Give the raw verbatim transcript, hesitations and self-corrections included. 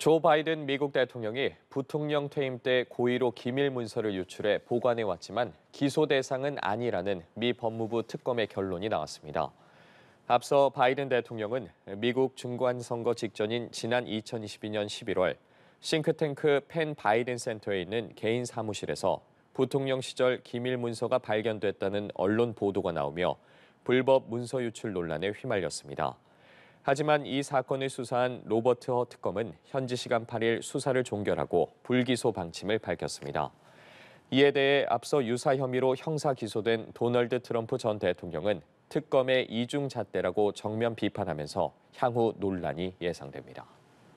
조 바이든 미국 대통령이 부통령 퇴임 때 고의로 기밀 문서를 유출해 보관해 왔지만 기소 대상은 아니라는 미 법무부 특검의 결론이 나왔습니다. 앞서 바이든 대통령은 미국 중간선거 직전인 지난 이천이십이년 십일월 싱크탱크 펜 바이든 센터에 있는 개인 사무실에서 부통령 시절 기밀 문서가 발견됐다는 언론 보도가 나오며 불법 문서 유출 논란에 휘말렸습니다. 하지만 이 사건을 수사한 로버트 허 특검은 현지 시간 팔일 수사를 종결하고 불기소 방침을 밝혔습니다. 이에 대해 앞서 유사 혐의로 형사 기소된 도널드 트럼프 전 대통령은 특검의 이중 잣대라고 정면 비판하면서 향후 논란이 예상됩니다.